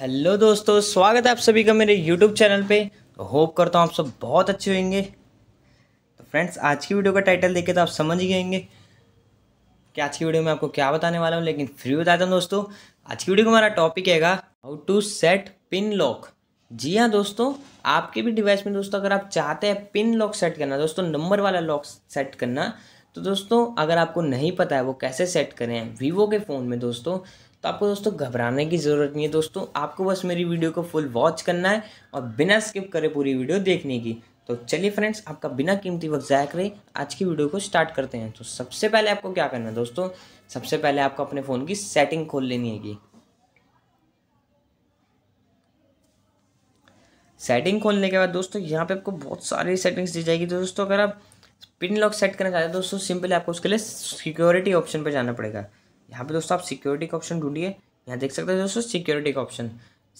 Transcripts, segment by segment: Hello दोस्तों, स्वागत है आप सभी का मेरे यूट्यूब चैनल पे। तो होप करता हूँ आप सब बहुत अच्छे होंगे। तो फ्रेंड्स, आज की वीडियो का टाइटल देख के तो आप समझ ही गए होंगे कि आज की वीडियो में आपको क्या बताने वाला हूँ, लेकिन फिर बताता हूँ दोस्तों। आज की वीडियो का हमारा टॉपिक हैगा how to set pin lock. जी हाँ दोस्तों, आपके भी डिवाइस में दोस्तों अगर आप चाहते हैं पिन लॉक सेट करना, दोस्तों नंबर वाला लॉक सेट करना, तो दोस्तों अगर आपको नहीं पता है वो कैसे सेट करें वीवो के फ़ोन में दोस्तों, तो आपको दोस्तों घबराने की ज़रूरत नहीं है। दोस्तों आपको बस मेरी वीडियो को फुल वॉच करना है और बिना स्किप करे पूरी वीडियो देखने की। तो चलिए फ्रेंड्स, आपका बिना कीमती वक्त ज़ाया करें, आज की वीडियो को स्टार्ट करते हैं। तो सबसे पहले आपको क्या करना है दोस्तों, सबसे पहले आपको अपने फ़ोन की सेटिंग खोल लेनी है। सेटिंग खोलने के बाद दोस्तों यहाँ पर आपको बहुत सारी सेटिंग्स दी जाएगी। तो दोस्तों अगर आप पिन लॉक सेट करना चाहते हैं दोस्तों, सिंपली आपको उसके लिए सिक्योरिटी ऑप्शन पे जाना पड़ेगा। यहाँ पे दोस्तों आप सिक्योरिटी का ऑप्शन ढूंढिए, यहाँ देख सकते हैं दोस्तों सिक्योरिटी का ऑप्शन।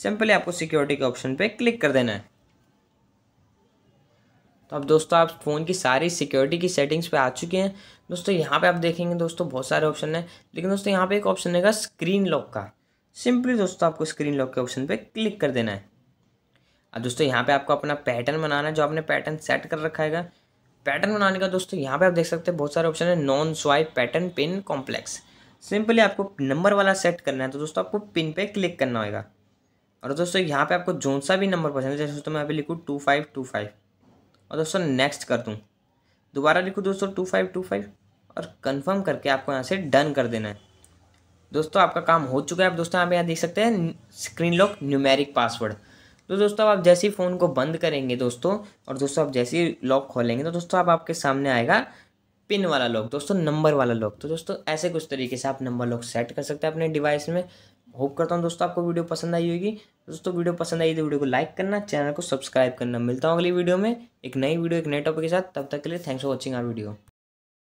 सिंपली आपको सिक्योरिटी के ऑप्शन पे क्लिक कर देना है। तो अब दोस्तों आप फ़ोन की सारी सिक्योरिटी की सेटिंग्स पे आ चुके हैं। दोस्तों यहाँ पर आप देखेंगे दोस्तों बहुत सारे ऑप्शन हैं, लेकिन दोस्तों यहाँ पर एक ऑप्शन रहेगा स्क्रीन लॉक का। सिंपली दोस्तों आपको स्क्रीन लॉक के ऑप्शन पर क्लिक कर देना है। अब दोस्तों यहाँ पर आपको अपना पैटर्न बनाना है, जो आपने पैटर्न सेट कर रखा है। पैटर्न बनाने का दोस्तों यहाँ पे आप देख सकते हैं बहुत सारे ऑप्शन है, none swipe pattern pin complex. Simply आपको नंबर वाला सेट करना है तो दोस्तों आपको पिन पे क्लिक करना होगा। और दोस्तों यहाँ पे आपको जो सा भी नंबर पसंद है, जैसे दोस्तों मैं यहाँ पे लिखूँ 2525 और दोस्तों नेक्स्ट कर दूँ, दोबारा लिखूँ दोस्तों 2525 और कन्फर्म करके आपको यहाँ से डन कर देना है। दोस्तों आपका काम हो चुका है। आप दोस्तों यहाँ देख सकते हैं स्क्रीन लॉक न्यूमेरिक पासवर्ड। तो दोस्तों आप जैसे ही फ़ोन को बंद करेंगे दोस्तों और दोस्तों आप जैसे ही लॉक खोलेंगे तो दोस्तों आप आपके सामने आएगा पिन वाला लॉक, दोस्तों नंबर वाला लॉक। तो दोस्तों ऐसे कुछ तरीके से आप नंबर लॉक सेट कर सकते हैं अपने डिवाइस में। होप करता हूँ दोस्तों आपको वीडियो पसंद आई होगी। दोस्तों वीडियो पसंद आई तो वीडियो को लाइक करना, चैनल को सब्सक्राइब करना। मिलता हूँ अगली वीडियो में एक नई टॉपिक के साथ। तब तक के लिए thanks for watching our video.